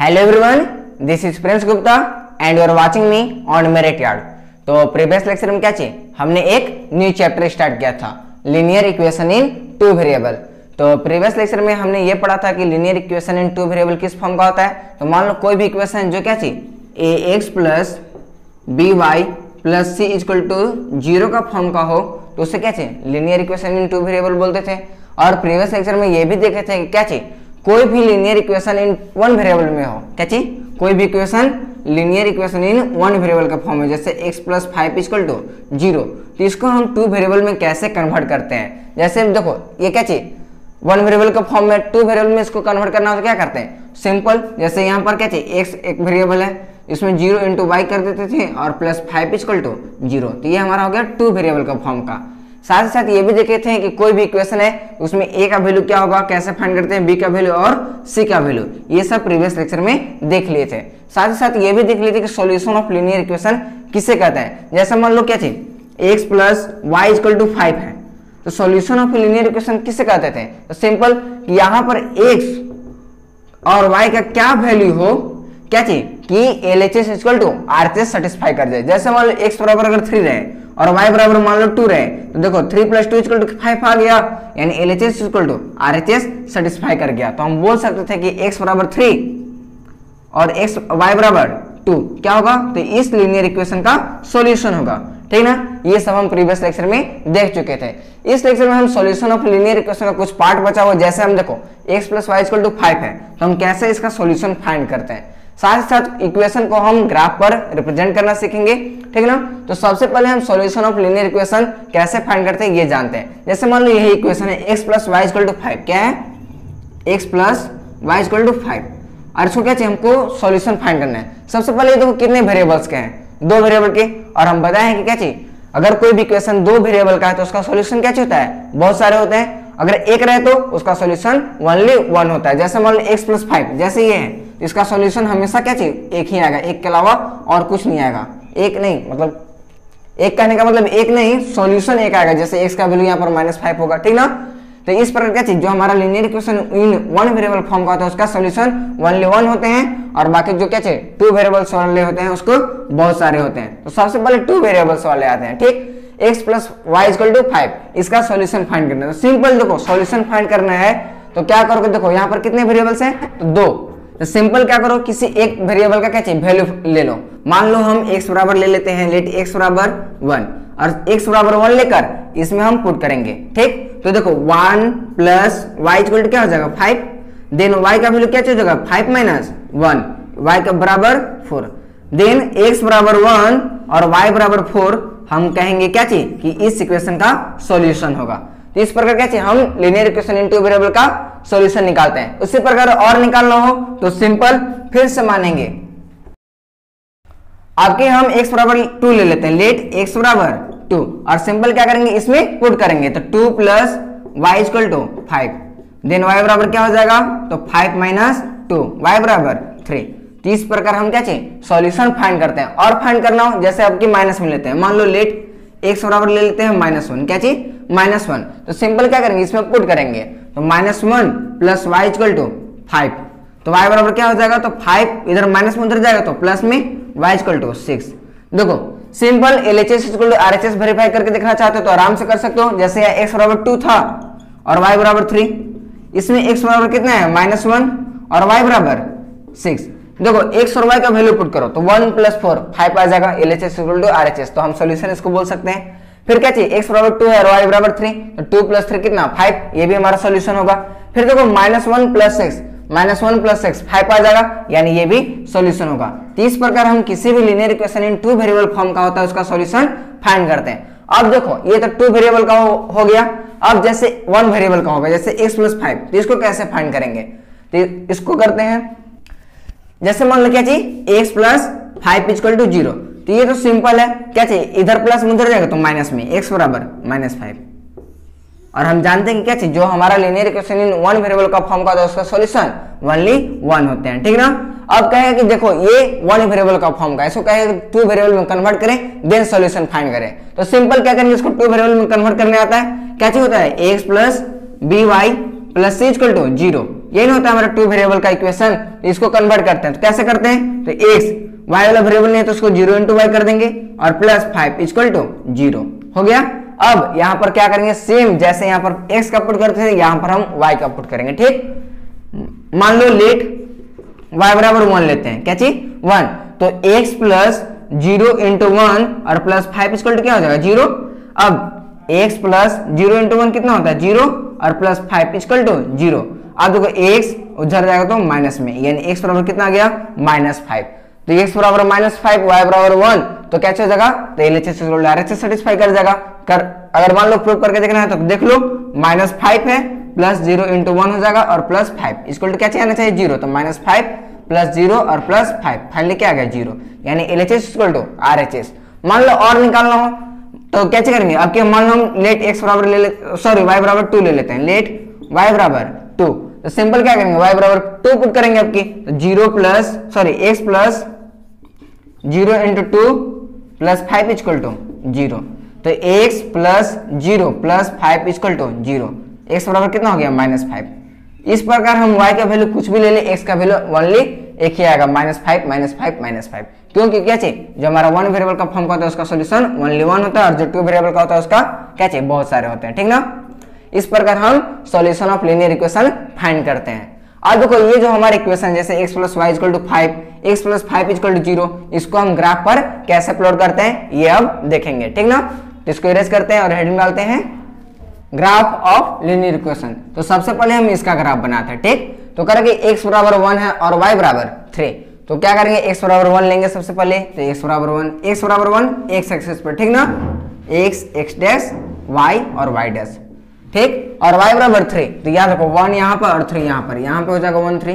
Hello everyone, this is Prince Gupta and you are watching me on merit yard. तो previous lecture में क्या चाहिए, हमने एक न्यू चैप्टर स्टार्ट किया था, linear equation in two variable. तो प्रीवियस लेक्चर में हमने ये पढ़ा था कि linear equation in two variable किस फॉर्म का होता है। तो मान लो कोई भी इक्वेशन जो क्या चाहिए, A X plus B Y plus C equal to zero का फॉर्म का हो, तो उसे क्या चाहिए, linear equation in two variable बोलते थे। और प्रीवियस लेक्चर में ये भी देखे थे क्या चाहिए, कोई भी linear equation in one variable में हो, क्या चाहिए कोई भी equation linear equation in one variable का फॉर्म है, जैसे x plus five equal to zero, तो इसको हम टू वेरिएबल में कैसे कन्वर्ट करते हैं। जैसे देखो ये क्या चाहिए, वन वेरिएबल का फॉर्म है, टू वेरिएबल में इसको कन्वर्ट करना हो तो क्या करते हैं, सिंपल। जैसे यहाँ पर क्या चाहिए, x एक वेरिएबल है, इसमें जीरो इंटू वाई कर देते थे और plus five equal to zero, तो ये हमारा हो गया टू वेरिएबल का फॉर्म का। साथ ही साथ ये भी देखे थे कि कोई भी इक्वेशन है उसमें ए का वैल्यू क्या होगा, कैसे फाइंड करते हैं, बी का वैल्यू और सी का वैल्यू, ये सब प्रीवियस लेक्चर में देख लिए थे। साथ ही साथ ये भी देख लिए थे कि सॉल्यूशन ऑफ लीनियर इक्वेशन किसे कहते हैं। जैसे मान लो क्या चाहिए, x plus Y equal to five है, तो सॉल्यूशन ऑफ लीनियर इक्वेशन किसे कहते थे, तो सिंपल कि यहाँ पर एक्स और वाई का क्या वैल्यू हो, क्या चाहिए कि L H S equal to R H S satisfy कर जाए। जैसे मान लो एक्स बराबर अगर थ्री रहे और y बराबर मान लो टू रहे, तो देखो three plus two equal to five आ गया, यानी LHS equal to RHS satisfy कर गया। तो हम बोल सकते थे कि x बराबर थ्री और x y बराबर टू क्या होगा, तो इस लीनियर इक्वेशन का सॉल्यूशन होगा, ठीक ना। ये सब हम प्रीवियस लेक्चर में देख चुके थे। इस लेक्चर में हम सॉल्यूशन ऑफ लीनियर इक्वेशन का कुछ पार्ट बचा हुआ, जैसे हम देखो x plus Y equal to five है, तो हम कैसे इसका सोल्यूशन फाइंड करते हैं। साथ ही साथ इक्वेशन को हम ग्राफ पर रिप्रेजेंट करना सीखेंगे, ठीक ना। तो सबसे पहले हम सॉल्यूशन ऑफ लीनियर इक्वेशन कैसे फाइंड करते हैं ये जानते हैं। जैसे मान लो यही इक्वेशन है, x plus Y equal to five, क्या है, x plus Y equal to five, और इसको क्या चाहिए, हमको सॉल्यूशन फाइंड करना है। सबसे पहले देखो कितने वेरिएबल्स के हैं, दो वेरिएबल के, और हम बताए हैं कि क्या चाहिए, अगर कोई भी इक्वेशन दो वेरिएबल का है तो उसका सॉल्यूशन क्या होता है, बहुत सारे होते हैं। अगर एक रहे तो उसका सॉल्यूशन ओनली वन होता है। जैसे मान लो एक्स प्लस फाइव, जैसे ये है, इसका सॉल्यूशन हमेशा क्या चाहिए, एक ही आएगा, एक के अलावा और कुछ नहीं आएगा, एक नहीं, मतलब एक कहने का मतलब एक नहीं, सॉल्यूशन एक आएगा। जैसे एक्स का वैल्यू यहाँ पर माइनस फाइव होगा, ठीक ना। तो इस प्रकार क्या चीज, जो हमारा linear equation in one variable form का होता है उसका सॉल्यूशन ओनली वन होते हैं, और बाकी जो क्या चाहिए टू वेरिएबल्स वाले होते हैं उसको बहुत सारे होते हैं। तो सबसे पहले टू वेरिएबल्स वाले आते हैं, ठीक, X plus Y equal to five, इसका सोल्यूशन फाइंड करना है। सिंपल देखो सोल्यूशन फाइंड करना है तो क्या करोगे, देखो यहाँ पर कितने वेरिएबल्स है, तो दो, तो सिंपल क्या करो, किसी एक वेरिएबल का क्या चाहिए वैल्यू ले लो। मान लो हम x बराबर ले लेते हैं, लेट x बराबर वन, और x बराबर वन लेकर इसमें हम पुट करेंगे, ठीक। तो देखो one plus Y equal to क्या हो जाएगा, फाइव, देन y का वैल्यू क्या हो जाएगा, फाइव माइनस वन, वाई का बराबर फोर, देन x बराबर वन और y बराबर फोर, हम कहेंगे क्या चाहिए कि इस इक्वेशन का सॉल्यूशन होगा। तो इस प्रकार क्या चाहिए हम linear equation in two variable का सॉल्यूशन निकालते हैं। उसी प्रकार और निकालना हो तो सिंपल फिर से मानेंगे, आगे हम x बराबर टू ले लेते हैं, लेट x बराबर टू, और सिंपल क्या करेंगे इसमें पुट करेंगे, तो two plus Y equal to five, then y बराबर क्या हो जाएगा, तो फाइव माइनस टू, वाई बराबर थ्री। तो इस प्रकार हम क्या चाहिए सॉल्यूशन फाइंड करते हैं। और फाइंड करना हो जैसे आपकी माइनस में लेते हैं, मान लो लेट x बराबर ले लेते हैं माइनस वन, क्या चाहिए माइनस वन, तो सिंपल क्या करेंगे इसमें पुट करेंगे, तो minus one plus Y equal to five, तो वाई बराबर क्या हो जाएगा, तो फाइव इधर माइनस में उधर जाएगा तो प्लस में वाई इक्वल टू सिक्स। देखो simple L H S equal to R H S verify करके देखना चाहते हो तो आराम से कर सकते हो। जैसे यहाँ एक्स बराबर टू था और वाई बराबर थ्री, इसमें एक्स बराबर कितना है माइनस वन और वाई बराबर सिक्स, देखो एक्स और वाई का वैल्यू पुट करो, तो वन प्लस फोर फाइव आ जाएगा, L H S equal to R H S, तो हम सोल्यूशन इसको बोल सकते हैं। फिर क्या चाहिए x बराबर टू है और y बराबर थ्री, तो टू प्लस थ्री कितना फाइव, ये भी हमारा सोल्यूशन होगा। फिर देखो minus one plus X, minus one plus X five आ जाएगा, यानी ये भी सोल्यूशन होगा। तो इस प्रकार हम किसी भी linear equation in two variable form का होता है उसका सोल्यूशन फाइंड करते हैं। अब देखो ये तो टू वेरिएबल का हो गया, अब जैसे वन वेरिएबल का होगा, जैसे एक्स प्लस फाइव, तो इसको कैसे फाइंड करेंगे, तो इसको करते हैं। जैसे मान लो क्या चाहिए x plus five equal to zero, तो ये तो सिंपल है, क्या चाहिए इधर प्लस उधर जाएगा तो माइनस में x बराबर माइनस फाइव, और हम जानते हैं कि क्या चाहिए जो हमारा linear equation in one variable का फॉर्म का होता है उसका सॉल्यूशन ओनली वन होते हैं, ठीक ना। अब कहेगा कि देखो ये वन वेरिएबल का फॉर्म का, इसको कहेगा टू वेरिएबल में कन्वर्ट करें देन सॉल्यूशन फाइंड करें। तो सिंपल क्या करेंगे, इसको टू वेरिएबल में कन्वर्ट करने आता है, क्या चाहिए होता है x plus B Y plus C equal to zero. यही होता है हमारा टू वेरिएबल का इक्वेशन। इसको कन्वर्ट करते हैं तो कैसे करते हैं, तो एक्स वाई वाला वेरिएबल नहीं है तो उसको जीरो इंटू वाई कर देंगे और plus five equal to zero हो गया। अब यहाँ पर क्या करेंगे, सेम जैसे यहाँ पर एक्स का पुट करते थे यहाँ पर हम वाई का पुट करेंगे। ठीक, मान लो लेट y बराबर वन लेते हैं, क्या चीज वन, तो x plus zero into one और प्लस फाइव इक्वल टू क्या हो जाएगा जीरो। अब x plus zero into one कितना होता है जीरो और plus five equal to zero. अब देखो x उधर जाएगा तो माइनस में, यानी x बराबर कितना आ गया माइनस फाइव, तो x बराबर माइनस फाइव y बराबर वन, तो क्या हो जाएगा, तो LHS रूल डायरेक्ट से सेटिस्फाई कर जाएगा। अगर मान लो प्रूव करके देखना है तो देख लो, माइनस फाइव है प्लस जीरो इंटू वन हो जाएगा और प्लस फाइव इक्वल टू क्या चाहिए आना चाहिए जीरो, तो माइनस फाइव प्लस जीरो और प्लस फाइव, फाइनली क्या आ गया जीरो, यानी LHS इक्वल टू RHS। मान लो और निकालना हो तो कैसे करेंगे, अब क्या मान लो हम लेट x बराबर y बराबर टू ले लेते हैं, लेट y बराबर टू, तो सिंपल क्या करेंगे y बराबर टू पुट करेंगे आपकी, तो zero plus x plus zero into two plus five equal to zero, तो x plus zero plus five equal to zero, x बराबर कितना हो गया माइनस फाइव। इस प्रकार हम y का वैल्यू कुछ भी ले ले, x का वैल्यू ओनली एक ही आएगा minus five minus five minus five, क्योंकि क्या चाहिए जो हमारा वन वेरिएबल का फॉर्म का होता है उसका सॉल्यूशन ओनली वन होता है और जो टू वेरिएबल का होता है उसका क्या चाहिए बहुत सारे होते हैं। ठीक ना, इस प्रकार हम solution of linear equation find करते हैं। और देखो ये जो हमारे इक्वेशन जैसे x plus Y equal to five, x plus five equal to zero, इसको हम ग्राफ पर कैसे अपलोड करते हैं ये अब देखेंगे। ठीक ना, इसको इरेज करते हैं और हेडिंग डालते हैं ग्राफ ऑफ लीनियर इक्वेशन। तो सबसे पहले हम इसका ग्राफ बनाते हैं। ठीक, तो करेंगे x बराबर वन है और y बराबर थ्री, तो क्या करेंगे x बराबर वन लेंगे सबसे पहले, तो x बराबर वन, x बराबर वन x एक्सिस पर। ठीक ना, x x डैश y और y डैश, ठीक, और y बराबर थ्री, तो याद रखो वन यहाँ पर और थ्री यहाँ पर, यहाँ पे हो जाएगा वन थ्री।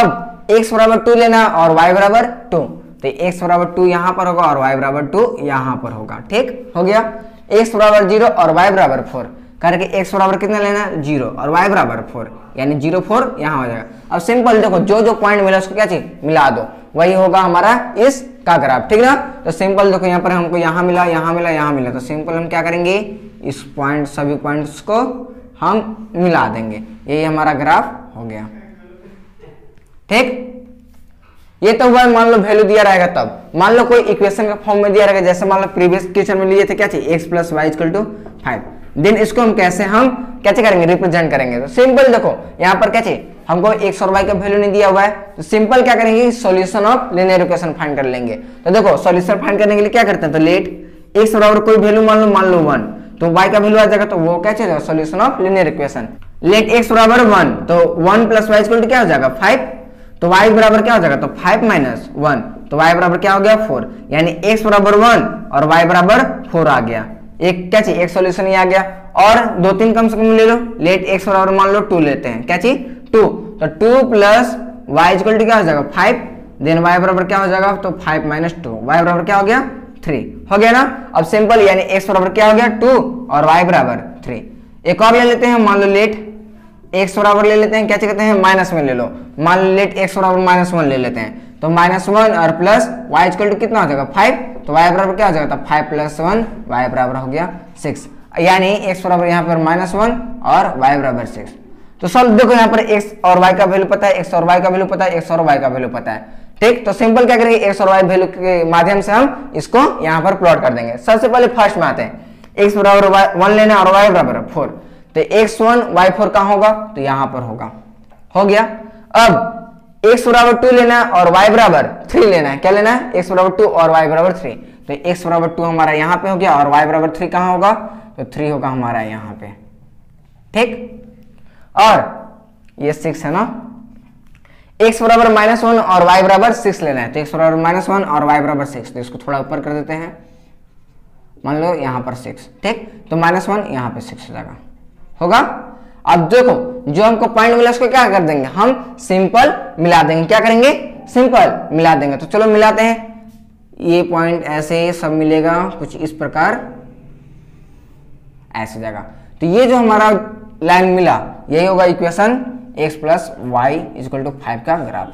अब x बराबर टू लेना और y बराबर टू, तो x बराबर टू यहाँ पर होगा और y बराबर टू यहाँ पर होगा। ठीक हो गया, x बराबर जीरो और y बराबर फोर करके x बराबर कितना लेना जीरो और y बराबर फोर, यानी जीरो फोर यहाँ हो जाएगा। अब सिंपल देखो जो जो पॉइंट मिला उसको क्या चाहिए मिला दो, वही होगा हमारा इसका ग्राफ। ठीक ना, तो सिंपल देखो यहाँ पर हमको यहाँ मिला यहाँ मिला यहाँ मिला, तो सिंपल हम क्या करेंगे इस पॉइंट सभी पॉइंट्स को हम मिला देंगे, यही हमारा ग्राफ हो गया। ठीक, ये तो वह मान लो वैल्यू दिया रहेगा तब, मान लो कोई इक्वेशन का फॉर्म में दिया रहेगा, जैसे मान लो प्रीवियस क्वेश्चन में लिए थे क्या चाहिए x plus Y equal to five, then इसको हम कैसे करेंगे रिप्रेजेंट करेंगे। तो सिंपल देखो यहाँ पर क्या चाहिए हमको x और y का वैल्यू नहीं दिया हुआ है, तो सिंपल क्या करेंगे solution of linear equation find कर लेंगे। तो देखो सॉल्यूशन फाइंड करने के लिए क्या करते हैं, तो लेट x बराबर कोई वैल्यू मान लो वन, तो y का वैल्यू आ जाएगा, तो वो क्या चाहिए solution of linear equation. Let x बराबर वन, तो one plus Y equal to क्या हो जाएगा फाइव, तो y बराबर क्या हो जाएगा, तो फाइव माइनस वन, तो y बराबर क्या हो गया फोर, यानी x बराबर वन और y बराबर फोर आ गया। एक क्या चाहिए एक सॉल्यूशन ये आ गया, और दो तीन कम से कम ले लो, लेट x बराबर मान लो टू लेते हैं, क्या चाहिए टू, तो two plus Y equal to क्या हो जाएगा फाइव, देन वाई बराबर क्या हो जाएगा, तो फाइव माइनस टू, वाई बराबर क्या हो गया थ्री हो गया ना। अब सिंपल यानी x बराबर क्या हो गया टू और y बराबर थ्री। एक और ले लेते हैं, मान लो लेट x बराबर ले लेते हैं क्या कहते हैं माइनस में ले लो, मान लो लेट x बराबर माइनस वन ले लेते हैं, तो माइनस वन और प्लस वाई इक्वल टू कितना हो जाएगा फाइव, तो y बराबर क्या हो जाएगा, तो फाइव प्लस वन वाई बराबर हो गया सिक्स, यानी x बराबर यहाँ पर माइनस वन और y बराबर सिक्स। तो सब देखो यहाँ पर x और y का वैल्यू पता है, x और y का वैल्यू पता है, x और y का वैल्यू पता है। ठीक, तो सिंपल क्या करेंगे x और y वैल्यू के माध्यम से हम इसको यहाँ पर प्लॉट कर देंगे। सबसे पहले फर्स्ट में आते हैं x बराबर वन लेना और y बराबर फोर, तो एक्स वन वाई फोर कहाँ होगा, तो यहाँ पर होगा हो गया। अब x बराबर टू लेना है और y बराबर थ्री लेना है, क्या लेना है x बराबर टू और y बराबर थ्री, तो x बराबर टू हमारा यहाँ पे हो गया और y बराबर थ्री कहाँ होगा, तो थ्री होगा हमारा यहाँ पे। ठीक, और ये सिक्स है ना, x बराबर माइनस वन और y बराबर सिक्स लेना है, तो x बराबर माइनस वन और y बराबर सिक्स, तो इसको थोड़ा ऊपर कर देते हैं, मान लो यहाँ पर सिक्स। ठीक, तो माइनस वन यहाँ पे सिक्स जगह होगा। अब देखो जो हमको पॉइंट मिला उसको क्या कर देंगे हम सिंपल मिला देंगे, क्या करेंगे सिंपल मिला देंगे। तो चलो मिलाते हैं, ये पॉइंट ऐसे सब मिलेगा कुछ इस प्रकार ऐसी जगह, तो ये जो हमारा लाइन मिला यही होगा equation x plus Y equal to five का ग्राफ।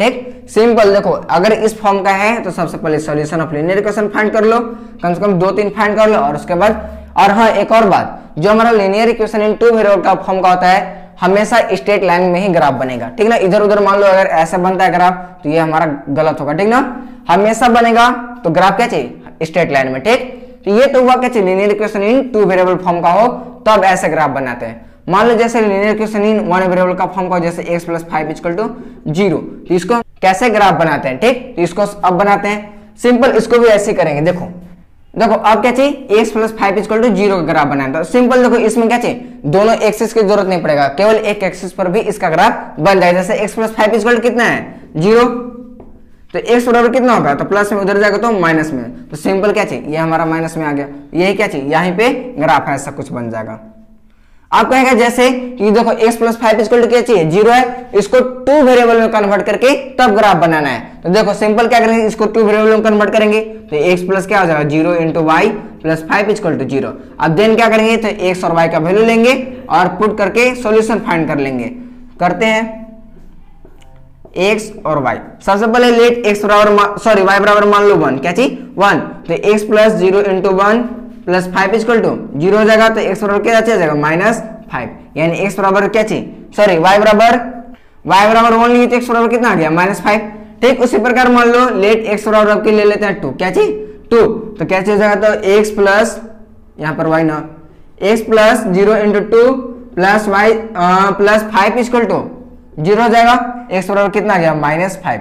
ठीक, सिंपल देखो अगर इस फॉर्म का है तो सबसे पहले solution of linear equation find कर लो, कम से कम दो तीन फाइंड कर लो, और उसके बाद और हाँ एक और बात, जो हमारा linear equation in two variable का फॉर्म का होता है हमेशा स्ट्रेट लाइन में ही ग्राफ बनेगा, ठीक ना। इधर उधर मान लो अगर ऐसा बनता है ग्राफ तो ये हमारा गलत होगा, ठीक ना। हमेशा बनेगा तो ग्राफ क्या चाहिए, स्ट्रेट लाइन में, ठीक। तो ये तो हुआ क्या चाहिए, linear equation in two variable form का हो तब ऐसे ग्राफ बनाते हैं। मान लो जैसे linear equation in one variable का फॉर्म का, जैसे x प्लस 5 इक्वल टू 0, तो इसको कैसे ग्राफ बनाते हैं, ठीक। तो इसको अब बनाते हैं सिंपल, इसको भी ऐसे करेंगे। देखो देखो अब क्या चाहिए, x प्लस 5 इक्वल टू 0 का ग्राफ बनाया था सिंपल। देखो इसमें क्या चाहिए, दोनों एक्सिस की जरूरत नहीं पड़ेगा, केवल एक एक्सिस पर भी इसका ग्राफ बन जाएगा। जैसे x प्लस 5 इक्वल कितना है 0, तो x बराबर कितना होगा, तो प्लस में उधर जाएगा तो माइनस में, तो सिंपल क्या चाहिए ये हमारा माइनस में आ गया। यही क्या चाहिए, यहाँ पे ग्राफ है ऐसा कुछ बन जाएगा। आप कहेगा जैसे कि देखो x प्लस 5 इक्वल टू क्या चाहिए 0 है, इसको 2 वेरिएबल में कन्वर्ट करके तब ग्राफ बनाना है। तो देखो सिंपल क्या करेंगे, इसको 2 वेरिएबल में कन्वर्ट करेंगे तो x प्लस क्या हो जाएगा 0 into y plus 5 equal to 0। अब देन क्या करेंगे, तो x और y का वैल्यू लेंगे और पुट करके सोल्यूशन फाइंड कर लेंगे। करते हैं x और y, सबसे पहले लेट x बराबर सॉरी y बराबर मान लो 1, क्या चाहिए 1, तो x plus 0 into 1 plus 5 equal to 0 हो जाएगा, तो x बराबर क्या जाएगा माइनस 5, यानी x बराबर क्या चाहिए सॉरी y बराबर 1 लिए तो x बराबर कितना आ गया माइनस 5, ठीक। उसी प्रकार मान लो लेट x बराबर आपके ले लेते हैं 2, क्या चाहिए 2, तो क्या हो जाएगा, तो x प्लस यहाँ पर y ना x plus 0 into 2 plus y plus 5 equal to 0 हो जाएगा, x बराबर कितना आ गया माइनस 5।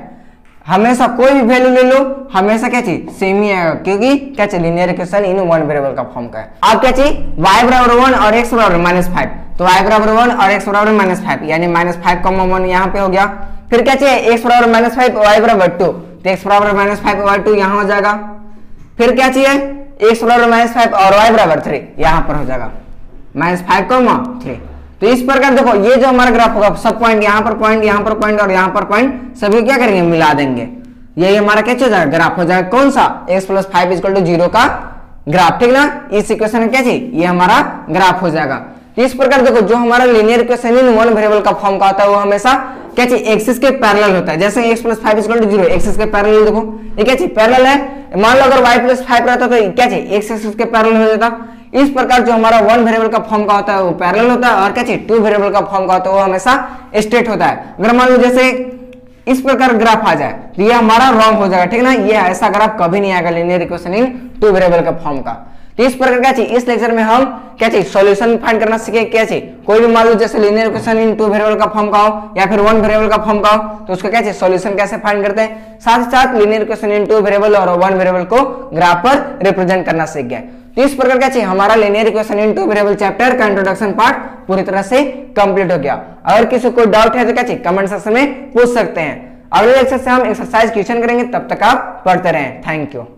हमेशा कोई भी वैल्यू ले लो हमेशा क्या चाहिए सेम ही आएगा, क्योंकि क्या चाहिए linear equation in one variable का फॉर्म का है। अब क्या चाहिए y बराबर 1 और x बराबर माइनस 5, तो y बराबर 1 और x बराबर माइनस 5, यानी माइनस 5,1 यहाँ पे हो गया। फिर क्या चाहिए x बराबर माइनस 5 y बराबर 2, तो x बराबर माइनस 5 y 2 यहाँ हो जाएगा। फिर क्या चाहिए x बराबर माइनस 5 और y बराबर 3 यहाँ पर हो जाएगा -5,3। तो इस प्रकार देखो ये जो हमारा ग्राफ होगा सब पॉइंट यहाँ पर पॉइंट और यहाँ पर पॉइंट सभी क्या करेंगे मिला देंगे, यही हमारा क्या हो जाएगा ग्राफ हो जाएगा कौन सा x प्लस 5 इक्वल टू 0 का ग्राफ, ठीक ना। इस इक्वेशन में क्या चाहिए ये हमारा ग्राफ हो जाएगा। तो इस प्रकार देखो जो हमारा linear equation in one variable का फॉर्म का होता है वो हमेशा क्या चाहिए एक्सिस के पैरेलल होता है। जैसे x plus 5 equal to 0 axis के पैरेलल, देखो ये क्या चाहिए पैरेलल है। मान लो अगर y प्लस 5 रहता तो क्या चाहिए x एक्सिस के पैरेलल हो जाता। इस प्रकार जो हमारा वन वेरिएबल का फॉर्म का होता है वो पैरेलल होता है और क्या चाहिए टू वेरिएबल का फॉर्म का होता है वो हमेशा स्ट्रेट होता है। अगर मान लो जैसे इस प्रकार ग्राफ आ जाए तो ये हमारा रॉन्ग हो जाएगा, ठीक ना। ये ऐसा ग्राफ कभी नहीं आएगा linear equation in two variable का फॉर्म का। तो इस प्रकार क्या चाहिए इस लेक्चर में हम क्या चाहिए सॉल्यूशन फाइंड करना सीखे, क्या चाहिए कोई भी मान लो जैसे linear equation in two variable का फॉर्म का हो या फिर वन वेरिएबल का फॉर्म का हो तो उसका क्या चाहिए सॉल्यूशन कैसे फाइंड करते हैं, साथ ही साथ linear equation in two variable और वन वेरिएबल को ग्राफ पर रिप्रेजेंट करना सीख गए। तो इस प्रकार क्या चाहिए हमारा linear equation in two variable chapter का इंट्रोडक्शन पार्ट पूरी तरह से कंप्लीट हो गया। अगर किसी को डाउट है तो क्या चाहिए कमेंट सेक्शन में पूछ सकते हैं। अगले लेक्चर से हम एक्सरसाइज क्वेश्चन करेंगे, तब तक आप पढ़ते रहें। Thank you.